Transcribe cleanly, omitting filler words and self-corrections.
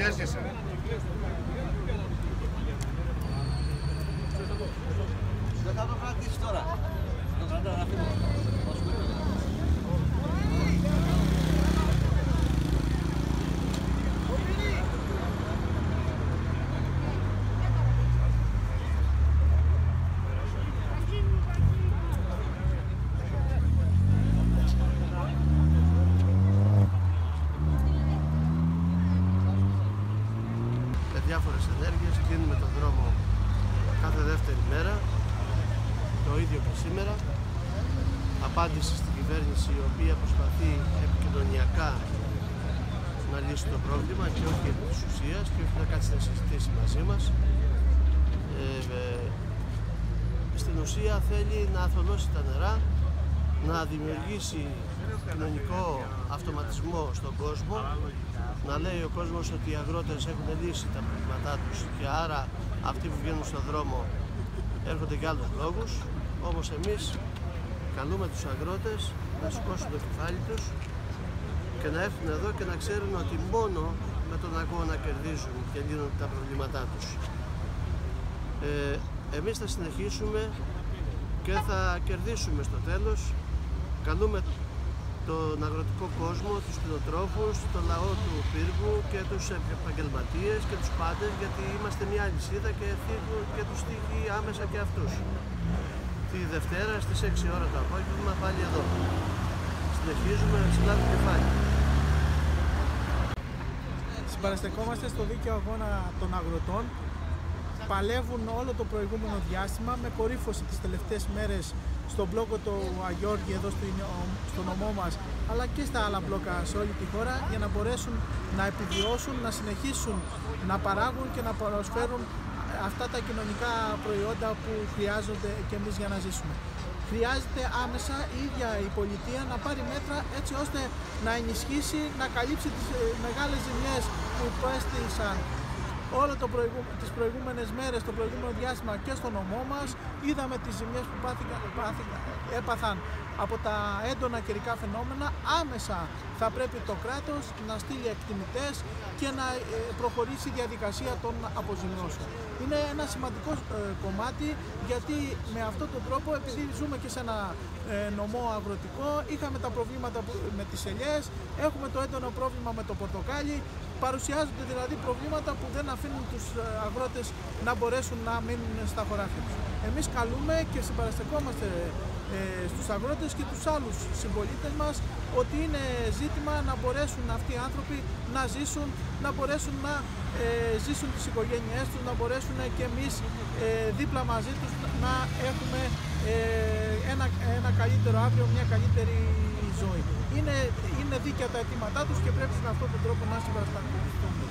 Πιέζεσαι. Δεν θα το κρατήσεις τώρα. Το κρατάω να φύγω. Διάφορες ενέργειες, κλείνουμε τον δρόμο κάθε δεύτερη μέρα, το ίδιο και σήμερα. Απάντηση στην κυβέρνηση η οποία προσπαθεί επικοινωνιακά να λύσει το πρόβλημα και όχι επί της ουσίας και όχι να κάτσει να συζητήσει μαζί μας. Στην ουσία θέλει να αθωλώσει τα νερά, να δημιουργήσει κοινωνικό αυτοματισμό στον κόσμο, να λέει ο κόσμος ότι οι αγρότες έχουν λύσει τα προβλήματά τους και άρα αυτοί που βγαίνουν στον δρόμο έρχονται για άλλους λόγους. Όμως εμείς καλούμε τους αγρότες να σηκώσουν το κεφάλι τους και να έρθουν εδώ και να ξέρουν ότι μόνο με τον αγώνα κερδίζουν και λύνουν τα προβλήματά τους. Εμείς θα συνεχίσουμε και θα κερδίσουμε στο τέλος. Καλούμε τον αγροτικό κόσμο, τους κτηνοτρόφους, τον λαό του πύργου και τους επαγγελματίες και τους πάντες, γιατί είμαστε μια αλυσίδα και τους τύχει άμεσα και αυτούς. Τη Δευτέρα στις 6 ώρα το απόγευμα πάλι εδώ. Συνεχίζουμε ψηλά το κεφάλι. Συμπαραστεκόμαστε στο δίκαιο αγώνα των αγροτών. Παλεύουν όλο το προηγούμενο διάστημα με κορύφωση τις τελευταίες μέρες στον μπλόκο του Αγιώργη εδώ στο νομό μας, αλλά και στα άλλα μπλόκα σε όλη τη χώρα, για να μπορέσουν να επιβιώσουν, να συνεχίσουν να παράγουν και να προσφέρουν αυτά τα κοινωνικά προϊόντα που χρειάζονται και εμείς για να ζήσουμε. Χρειάζεται άμεσα η ίδια η πολιτεία να πάρει μέτρα έτσι ώστε να ενισχύσει, να καλύψει τις μεγάλες ζημιές που υπέστησαν όλο τις προηγούμενες μέρες, το προηγούμενο διάστημα και στο νομό μας. Είδαμε τις ζημιές που έπαθαν από τα έντονα καιρικά φαινόμενα. Άμεσα θα πρέπει το κράτος να στείλει εκτιμητές και να προχωρήσει η διαδικασία των αποζημιώσεων. Είναι ένα σημαντικό κομμάτι, γιατί με αυτόν τον τρόπο, επειδή ζούμε και σε ένα νομό αγροτικό, είχαμε τα προβλήματα με τις ελιές, έχουμε το έντονο πρόβλημα με το πορτοκάλι. Παρουσιάζονται δηλαδή προβλήματα που δεν αφήνουν τους αγρότες να μπορέσουν να μείνουν στα χωράφια τους. Εμείς καλούμε και συμπαραστεκόμαστε στους αγρότες και τους άλλους συμπολίτες μας ότι είναι ζήτημα να μπορέσουν αυτοί οι άνθρωποι να ζήσουν, να μπορέσουν να ζήσουν τις οικογένειές τους, να μπορέσουν και εμείς δίπλα μαζί τους να έχουμε ένα καλύτερο αύριο, μια καλύτερη ζωή. Είναι δίκαια τα αιτήματά τους και πρέπει με αυτόν τον τρόπο να συμπαρασταθούν.